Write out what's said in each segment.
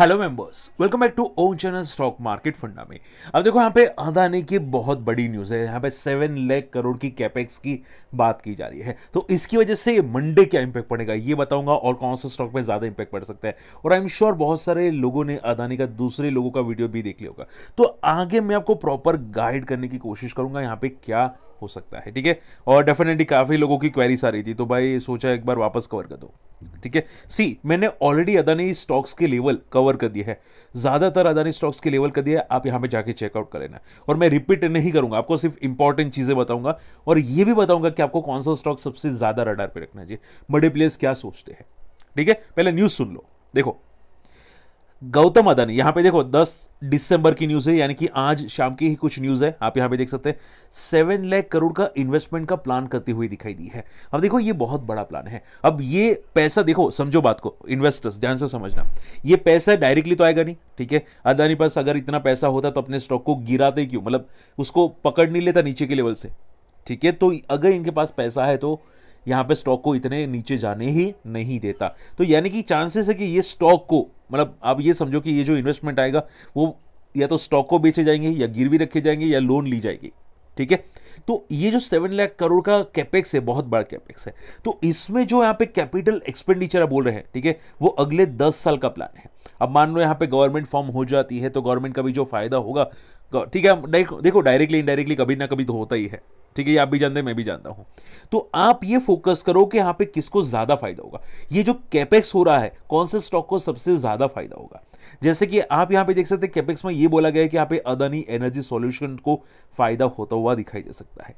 Hello members, welcome back to own channel stock market फंडा में। अब देखो यहाँ पे अदानी की बहुत बड़ी न्यूज़ है। यहाँ पे 7 लाख करोड़ की कैपेक्स की बात की जा रही है, तो इसकी वजह से मंडे क्या इंपैक्ट पड़ेगा ये बताऊंगा और कौन से स्टॉक में ज़्यादा इंपैक्ट पड़ सकता है। और आई एम श्योर बहुत सारे लोगों ने अदानी का दूसरे लोगों का वीडियो भी देख लिया होगा, तो आगे मैं आपको प्रॉपर गाइड करने की कोशिश करूँगा यहाँ पे क्या हो सकता है। ठीक है, और डेफिनेटली काफ़ी लोगों की क्वेरीज आ रही थी, तो भाई सोचा एक बार वापस कवर कर दो। ठीक है, सी मैंने ऑलरेडी अदानी स्टॉक्स के लेवल कवर कर दिए हैं, ज़्यादातर अदानी स्टॉक्स के लेवल कर दिए। आप यहाँ पे जाके चेकआउट कर लेना, और मैं रिपीट नहीं करूँगा, आपको सिर्फ इंपॉर्टेंट चीज़ें बताऊँगा और ये भी बताऊँगा कि आपको कौन सा स्टॉक सबसे ज़्यादा रडार पर रखना चाहिए, बड़े प्लेयर्स क्या सोचते हैं। ठीक है, पहले न्यूज़ सुन लो। देखो गौतम अदानी, यहाँ पे देखो 10 दिसंबर की न्यूज़ है, यानी कि आज शाम की ही कुछ न्यूज़ है। आप यहाँ पे देख सकते हैं 7 लाख करोड़ का इन्वेस्टमेंट का प्लान करती हुई दिखाई दी है। अब देखो ये बहुत बड़ा प्लान है। अब ये पैसा देखो, समझो बात को इन्वेस्टर्स, ध्यान से समझना, ये पैसा डायरेक्टली तो आएगा नहीं। ठीक है, अदानी पास अगर इतना पैसा होता तो अपने स्टॉक को गिराते क्यों, मतलब उसको पकड़ नहीं लेता नीचे के लेवल से। ठीक है, तो अगर इनके पास पैसा है तो यहाँ पे स्टॉक को इतने नीचे जाने ही नहीं देता। तो यानी कि चांसेस है कि ये स्टॉक को, मतलब आप ये समझो कि ये जो इन्वेस्टमेंट आएगा वो या तो स्टॉक को बेचे जाएंगे या गिरवी रखे जाएंगे या लोन ली जाएगी। ठीक है, तो ये जो 7 लाख करोड़ का कैपेक्स है, बहुत बड़ा कैपेक्स है, तो इसमें जो यहाँ पे कैपिटल एक्सपेंडिचर बोल रहे हैं, ठीक है, वो अगले 10 साल का प्लान है। अब मान लो यहाँ पे गवर्नमेंट फॉर्म हो जाती है तो गवर्नमेंट का भी जो फायदा होगा, ठीक है, देखो डायरेक्टली इनडायरेक्टली कभी ना कभी तो होता ही है। ठीक है, ये आप भी जानते हैं, मैं भी जानता हूं। तो आप ये फोकस करो कि यहाँ पे किसको ज्यादा फायदा होगा, ये जो कैपेक्स हो रहा है कौन से स्टॉक को सबसे ज्यादा फायदा होगा। जैसे कि आप यहाँ पे देख सकते हैं कैपेक्स में ये बोला गया है कि यहाँ पे अदानी एनर्जी सॉल्यूशन को फायदा होता हुआ दिखाई दे सकता है।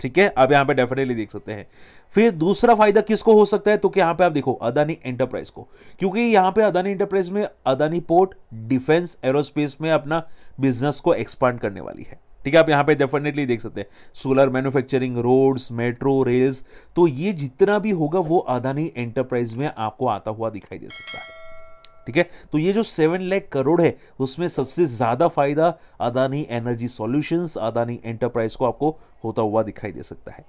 ठीक है, आप यहाँ पे डेफिनेटली देख सकते हैं। फिर दूसरा फायदा किसको हो सकता है, तो कि यहाँ पे आप देखो अदानी एंटरप्राइज को, क्योंकि यहाँ पे अदानी एंटरप्राइज में अदानी पोर्ट, डिफेंस, एरोस्पेस में अपना बिजनेस को एक्सपांड करने वाली है। ठीक है, आप यहाँ पे डेफिनेटली देख सकते हैं solar manufacturing, roads, metro, rails, तो ये जितना भी होगा वो अदानी एंटरप्राइज में आपको आता हुआ दिखाई दे सकता है। ठीक है, तो ये जो 7 लाख करोड़ है उसमें सबसे ज़्यादा फायदा Adani energy solutions, Adani enterprise को आपको होता हुआ दिखाई दे सकता है।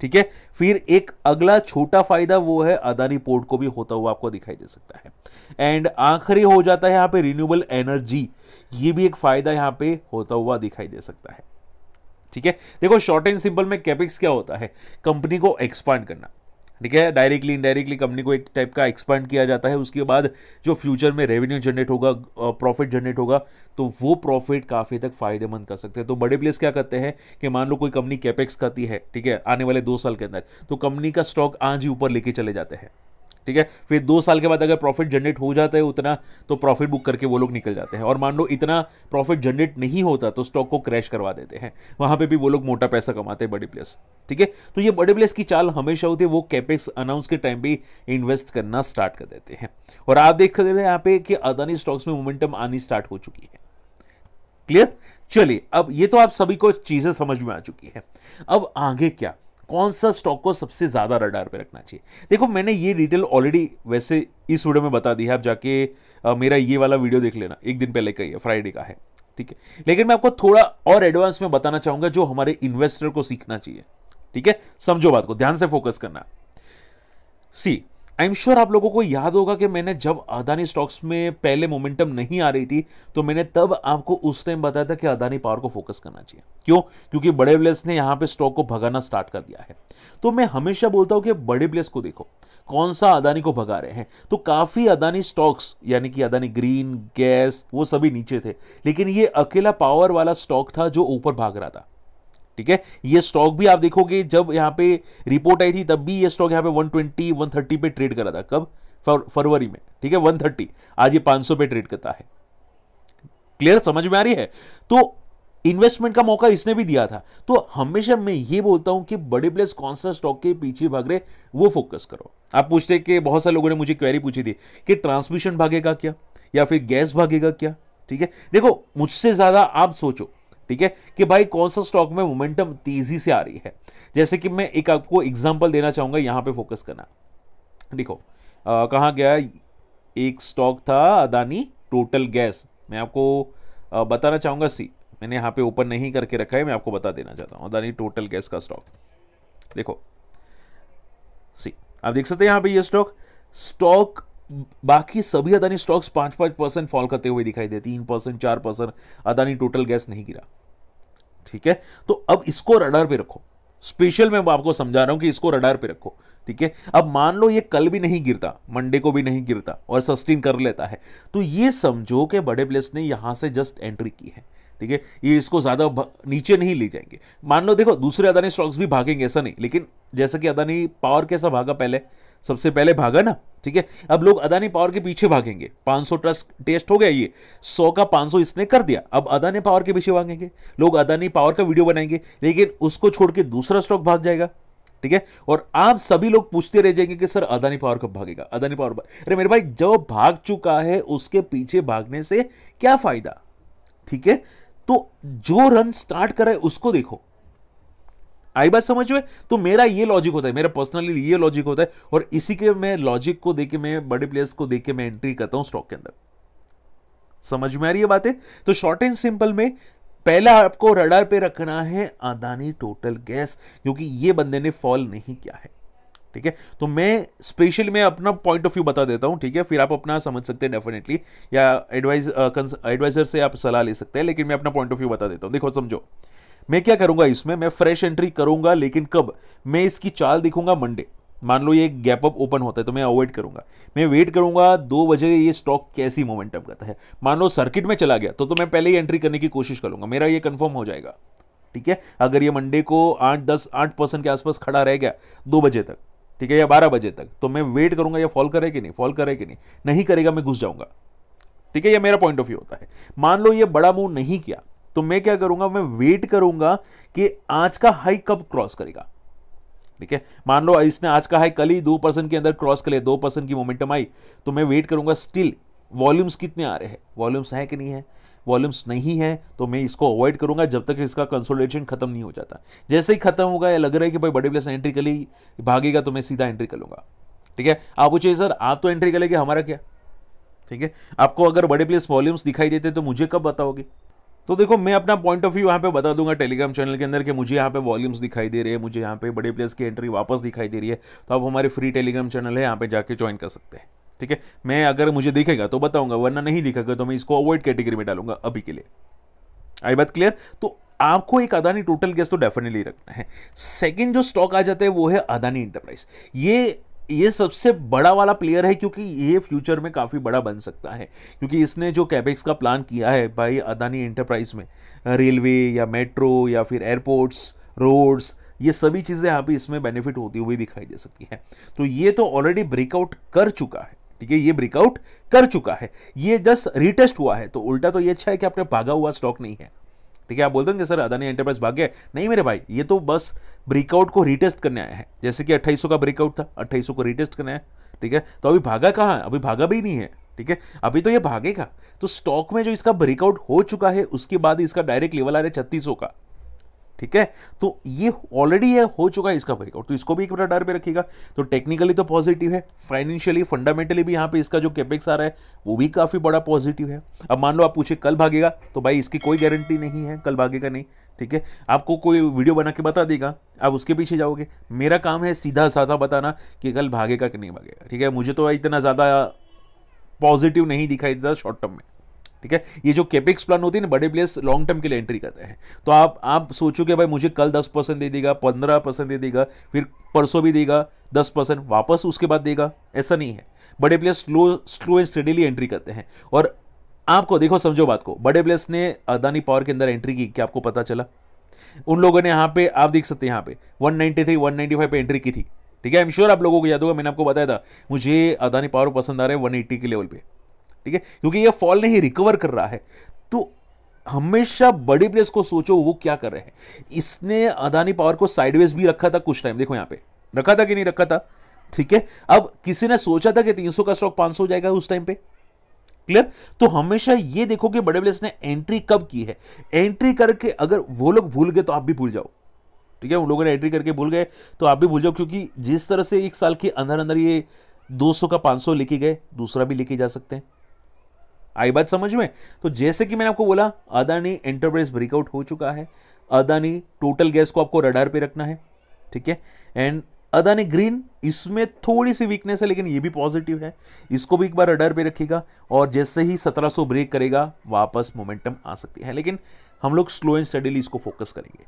ठीक है, फिर एक अगला छोटा फायदा वो है अदानी पोर्ट को भी होता हुआ आपको दिखाई दे सकता है। एंड आखिरी हो जाता है यहाँ पे रिन्यूएबल एनर्जी, ये भी एक फायदा यहाँ पे होता हुआ दिखाई दे सकता है। ठीक है, देखो शॉर्ट एंड सिंपल में कैपेक्स क्या होता है, कंपनी को एक्सपांड करना। ठीक है, डायरेक्टली इनडायरेक्टली कंपनी को एक टाइप का एक्सपांड किया जाता है, उसके बाद जो फ्यूचर में रेवेन्यू जनरेट होगा, प्रॉफिट जनरेट होगा, तो वो प्रॉफिट काफ़ी तक फायदेमंद कर सकते हैं। तो बड़े प्लेयर्स क्या करते हैं कि मान लो कोई कंपनी कैपेक्स करती है, ठीक है, आने वाले 2 साल के अंदर, तो कंपनी का स्टॉक आज ही ऊपर लेके चले जाते हैं। ठीक है, फिर 2 साल के बाद अगर प्रॉफिट जनरेट हो जाता है उतना, तो प्रॉफिट बुक करके वो लोग निकल जाते हैं, और मान लो इतना प्रॉफिट जनरेट नहीं होता तो स्टॉक को क्रैश करवा देते हैं, वहाँ पे भी वो लोग मोटा पैसा कमाते हैं बड़े प्लेयर्स। ठीक है, तो ये बड़े प्लेयर्स की चाल हमेशा होती है, वो कैपेक्स अनाउंस के टाइम भी इन्वेस्ट करना स्टार्ट कर देते हैं। और आप देख रहे हैं यहाँ पे कि अदानी स्टॉक्स में मोमेंटम आनी स्टार्ट हो चुकी है। क्लियर, चलिए अब ये तो आप सभी को चीज़ें समझ में आ चुकी है। अब आगे क्या, कौन सा स्टॉक को सबसे ज़्यादा रडार पे रखना चाहिए, देखो मैंने ये डिटेल ऑलरेडी वैसे इस वीडियो में बता दी है, आप जाके मेरा ये वाला वीडियो देख लेना, एक दिन पहले का ही है, फ्राइडे का है। ठीक है, लेकिन मैं आपको थोड़ा और एडवांस में बताना चाहूँगा जो हमारे इन्वेस्टर को सीखना चाहिए। ठीक है, समझो बात को, ध्यान से फोकस करना। सी आई एम श्योर आप लोगों को याद होगा कि मैंने जब अदानी स्टॉक्स में पहले मोमेंटम नहीं आ रही थी तो मैंने तब आपको उस टाइम बताया था कि अदानी पावर को फोकस करना चाहिए। क्यों, क्योंकि बड़े प्लेयर्स ने यहाँ पे स्टॉक को भगाना स्टार्ट कर दिया है। तो मैं हमेशा बोलता हूँ कि बड़े प्लेयर्स को देखो कौन सा अदानी को भगा रहे हैं, तो काफ़ी अदानी स्टॉक्स यानी कि अदानी ग्रीन, गैस, वो सभी नीचे थे, लेकिन ये अकेला पावर वाला स्टॉक था जो ऊपर भाग रहा था। ठीक है, ये स्टॉक भी आप देखोगे जब यहाँ पे रिपोर्ट आई थी तब भी ये स्टॉक यहाँ पे 120, 130 पे ट्रेड कर रहा था, कब, फरवरी में। ठीक है, 130, आज ये 500 पे ट्रेड करता है। क्लियर, समझ में आ रही है, तो इन्वेस्टमेंट का मौका इसने भी दिया था। तो हमेशा मैं ये बोलता हूं कि बड़े प्लेयर्स कौन सा स्टॉक के पीछे भाग रहे वो फोकस करो। आप पूछते कि बहुत सारे लोगों ने मुझे क्वेरी पूछी थी कि ट्रांसमिशन भागेगा क्या या फिर गैस भागेगा क्या। ठीक है, देखो मुझसे ज्यादा आप सोचो, ठीक है, कि भाई कौन सा स्टॉक में मोमेंटम तेजी से आ रही है। जैसे कि मैं एक आपको एग्जांपल देना चाहूंगा, यहां पे फोकस करना। देखो कहाँ गया, एक स्टॉक था अदानी टोटल गैस, मैं आपको बताना चाहूंगा, सी मैंने यहाँ पे ओपन नहीं करके रखा है, मैं आपको बता देना चाहता हूँ अदानी टोटल गैस का स्टॉक। देखो सी आप देख सकते हैं यहाँ पे ये स्टॉक बाकी सभी अदानी स्टॉक्स 5-5% फॉल करते हुए दिखाई देती, 3%, 4%। अदानी टोटल गैस नहीं गिरा, ठीक है। तो अब इसको रडार पे रखो, स्पेशल मैं आपको समझा रहा हूं कि इसको रडार पे रखो, ठीक है। अब मान लो ये कल भी नहीं गिरता, मंडे को भी नहीं गिरता और सस्टेन कर लेता है, तो ये समझो कि बड़े प्लेस ने यहां से जस्ट एंट्री की है, ठीक है। ये इसको ज्यादा नीचे नहीं ले जाएंगे। मान लो देखो दूसरे अदानी स्टॉक्स भी भागेंगे, ऐसा नहीं, लेकिन जैसा कि अदानी पावर कैसा भागा, पहले सबसे पहले भागा ना, ठीक है। अब लोग अदानी पावर के पीछे भागेंगे, 500 टेस्ट हो गया, ये 100 का 500 इसने कर दिया, अब अदानी पावर के पीछे भागेंगे लोग, अदानी पावर का वीडियो बनाएंगे, लेकिन उसको छोड़ के दूसरा स्टॉक भाग जाएगा, ठीक है। और आप सभी लोग पूछते रह जाएंगे कि सर अदानी पावर कब भागेगा, अदानी पावर। अरे मेरे भाई, जब भाग चुका है उसके पीछे भागने से क्या फायदा, ठीक है। तो जो रन स्टार्ट कराए उसको देखो, आई बात समझ में। तो मेरा ये लॉजिक होता है, मेरा पर्सनली ये लॉजिक होता है, और इसी के मैं लॉजिक को देके, मैं बड़े प्लेयर्स को देके मैं एंट्री करता हूं स्टॉक के अंदर। समझ में आ रही है बातें। तो शॉर्ट एंड सिंपल में पहला आपको रडार पे रखना है अदानी टोटल गैस, क्योंकि ये बंदे ने फॉल नहीं किया है, ठीक है। तो मैं स्पेशली मैं अपना पॉइंट ऑफ व्यू बता देता हूं, ठीक है, फिर आप अपना समझ सकते हैं डेफिनेटली, या एडवाइजर से आप सलाह ले सकते हैं, लेकिन मैं अपना पॉइंट ऑफ व्यू बता देता हूं। देखो समझो मैं क्या करूंगा, इसमें मैं फ्रेश एंट्री करूंगा, लेकिन कब मैं इसकी चाल दिखूंगा, मंडे। मान लो ये गैप अप ओपन होता है तो मैं अवॉइड करूंगा, मैं वेट करूंगा 2 बजे ये स्टॉक कैसी मोमेंटम करता है। मान लो सर्किट में चला गया तो मैं पहले ही एंट्री करने की कोशिश करूंगा, मेरा ये कंफर्म हो जाएगा, ठीक है। अगर ये मंडे को 8% के आसपास खड़ा रह गया 2 बजे तक, ठीक है, या 12 बजे तक, तो मैं वेट करूंगा, या फॉल करे कि नहीं, फॉल करे कि नहीं, नहीं करेगा मैं घुस जाऊंगा, ठीक है। यह मेरा पॉइंट ऑफ व्यू होता है। मान लो ये बड़ा मूव नहीं किया तो मैं क्या करूंगा, मैं वेट करूंगा कि आज का हाई कब क्रॉस करेगा, ठीक है। मान लो इसने आज का हाई कल ही 2% के अंदर क्रॉस कर लिया, 2% की मोमेंटम आई, तो मैं वेट करूंगा स्टिल वॉल्यूम्स कितने आ रहे हैं, वॉल्यूम्स हैं कि नहीं है, वॉल्यूम्स नहीं है तो मैं इसको अवॉइड करूंगा जब तक इसका कंसोलिडेशन खत्म नहीं हो जाता। जैसे ही खत्म होगा या लग रहा है कि भाई बड़े प्लेस एंट्री कर ली, भागेगा, तो मैं सीधा एंट्री कर लूंगा, ठीक है। आप पूछे सर आप तो एंट्री कर लेंगे, हमारा क्या, ठीक है। आपको अगर बड़े प्लेस वॉल्यूम्स दिखाई देते तो मुझे कब बताओगे। तो देखो मैं अपना पॉइंट ऑफ व्यू यहाँ पे बता दूंगा टेलीग्राम चैनल के अंदर कि मुझे यहाँ पे वॉल्यूम्स दिखाई दे रहे हैं, मुझे यहाँ पे बड़े प्लेयर्स की एंट्री वापस दिखाई दे रही है, तो आप हमारे फ्री टेलीग्राम चैनल है, यहाँ पे जाके ज्वाइन कर सकते हैं, ठीक है। मैं अगर मुझे दिखेगा तो बताऊंगा, वरना नहीं दिखेगा तो मैं इसको अवॉइड कैटेगरी में डालूंगा अभी के लिए। आई बात क्लियर। तो आपको एक अदानी टोटल गैस तो डेफिनेटली रखना है। सेकेंड जो स्टॉक आ जाता है वो है अदानी एंटरप्राइज। ये सबसे बड़ा वाला प्लेयर है क्योंकि ये फ्यूचर में काफ़ी बड़ा बन सकता है, क्योंकि इसने जो कैपेक्स का प्लान किया है भाई अदानी एंटरप्राइज में, रेलवे या मेट्रो या फिर एयरपोर्ट्स, रोड्स, ये सभी चीज़ें यहाँ पे इसमें बेनिफिट होती हुई दिखाई दे सकती है। तो ये तो ऑलरेडी ब्रेकआउट कर चुका है, ठीक है, ये ब्रेकआउट कर चुका है, ये जस्ट रिटेस्ट हुआ है। तो उल्टा तो ये अच्छा है कि आपने भागा हुआ स्टॉक नहीं है, ठीक है। आप बोलते हैं कि सर अदानी एंटरप्राइज भाग गया, नहीं मेरे भाई, ये तो बस ब्रेकआउट को रिटेस्ट करने आया है। जैसे कि 2800 का ब्रेकआउट था, 2800 को रिटेस्ट करने आया, ठीक है। तो अभी भागा कहाँ, अभी भागा भी नहीं है, ठीक है, अभी तो ये भागेगा। तो स्टॉक में जो इसका ब्रेकआउट हो चुका है उसके बाद इसका डायरेक्ट लेवल आ रहा है 3600 का, ठीक है। तो ये ऑलरेडी ये हो चुका है इसका ब्रेकआउट, तो इसको भी एक रडार पे रखिएगा। तो टेक्निकली तो पॉजिटिव है, फाइनेंशियली फंडामेंटली भी यहाँ पे इसका जो कैपेक्स आ रहा है वो भी काफ़ी बड़ा पॉजिटिव है। अब मान लो आप पूछे कल भागेगा, तो भाई इसकी कोई गारंटी नहीं है कल भागेगा नहीं, ठीक है। आपको कोई वीडियो बना के बता देगा, आप उसके पीछे जाओगे। मेरा काम है सीधा साधा बताना कि कल भागेगा कि नहीं भागेगा, ठीक है। मुझे तो इतना ज़्यादा पॉजिटिव नहीं दिखाई देता शॉर्ट टर्म में, ठीक है। ये जो कैपेक्स प्लान होती है ना, बड़े प्लेयर्स लॉन्ग टर्म के लिए एंट्री करते हैं। तो आप सोचोगे भाई मुझे कल 10% दे देगा, 15% दे देगा, फिर परसों भी देगा 10%, वापस उसके बाद देगा, ऐसा नहीं है। बड़े players slow and steadily entry करते हैं। और आपको देखो समझो बात को, बड़े प्लेयर्स ने अदानी पावर के अंदर एंट्री की, क्या आपको पता चला? उन लोगों ने यहाँ पे आप देख सकते हैं, यहाँ पे 193, 195 पे एंट्री की थी, ठीक है। आई एम श्योर आप लोगों को याद होगा, मैंने आपको बताया था मुझे अदानी पावर पसंद आ रहा है 180 के लेवल पे, ठीक है, क्योंकि ये फॉल नहीं, रिकवर कर रहा है। तो हमेशा बड़े प्लेयर्स को सोचो वो क्या कर रहे हैं। इसने अदानी पावर को साइडवेज भी रखा था कुछ टाइम, देखो यहाँ पे रखा था कि नहीं रखा था, ठीक है। अब किसी ने सोचा था कि 300 का स्टॉक 500 हो जाएगा उस टाइम पे, क्लियर। तो हमेशा ये देखो कि बड़े प्लेयर्स ने एंट्री कब की है। एंट्री करके अगर वो लोग भूल गए तो आप भी भूल जाओ, ठीक है, उन लोगों ने एंट्री करके भूल गए तो आप भी भूल जाओ, क्योंकि जिस तरह से एक साल के अंदर अंदर ये 200 का 500 लेके गए, दूसरा भी लेके जा सकते हैं। आई बात समझ में। तो जैसे कि मैंने आपको बोला, अदानी एंटरप्राइज ब्रेकआउट हो चुका है, अदानी टोटल गैस को आपको रडार पे रखना है, ठीक है। एंड अदानी ग्रीन, इसमें थोड़ी सी वीकनेस है लेकिन ये भी पॉजिटिव है, इसको भी एक बार रडार पे रखिएगा। और जैसे ही 1700 ब्रेक करेगा वापस मोमेंटम आ सकती है, लेकिन हम लोग स्लो एंड स्टडीली इसको फोकस करेंगे।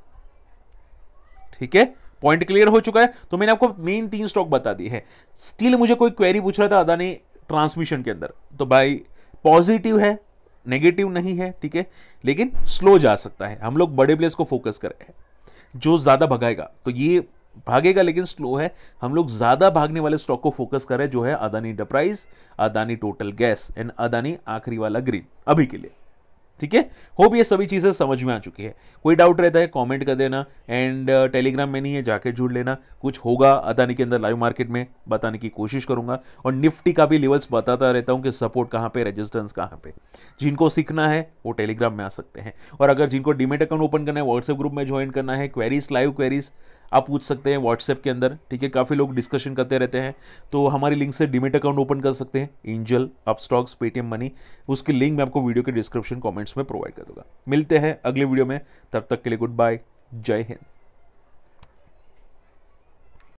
ठीक है, पॉइंट क्लियर हो चुका है। तो मैंने आपको मेन तीन स्टॉक बता दिए हैं। स्टिल मुझे कोई क्वेरी पूछ रहा था अदानी ट्रांसमिशन के अंदर, तो भाई पॉजिटिव है, नेगेटिव नहीं है, ठीक है, लेकिन स्लो जा सकता है। हम लोग बड़े प्लेयर्स को फोकस कर रहे हैं, जो ज़्यादा भगाएगा, तो ये भागेगा लेकिन स्लो है। हम लोग ज़्यादा भागने वाले स्टॉक को फोकस कर रहे हैं, जो है Adani enterprise, Adani total gas and Adani आखिरी वाला ग्रीन अभी के लिए। ठीक है, होप ये सभी चीज़ें समझ में आ चुकी है। कोई डाउट रहता है कमेंट कर देना, एंड टेलीग्राम में नहीं है जाके जुड़ लेना। कुछ होगा अदानी के अंदर लाइव मार्केट में बताने की कोशिश करूंगा, और निफ्टी का भी लेवल्स बताता रहता हूं कि सपोर्ट कहां पे, रेजिस्टेंस कहां पे। जिनको सीखना है वो टेलीग्राम में आ सकते हैं, और अगर जिनको डीमेट अकाउंट ओपन करना है, व्हाट्सएप ग्रुप में ज्वाइन करना है, क्वेरीज, लाइव क्वेरीज आप पूछ सकते हैं व्हाट्सएप के अंदर। ठीक है, काफ़ी लोग डिस्कशन करते रहते हैं, तो हमारी लिंक से डीमेट अकाउंट ओपन कर सकते हैं, एंजल, अपस्टॉक्स, पेटीएम मनी। उसकी लिंक मैं आपको वीडियो के डिस्क्रिप्शन कमेंट्स में प्रोवाइड कर दूंगा। मिलते हैं अगले वीडियो में, तब तक के लिए गुड बाय, जय हिंद।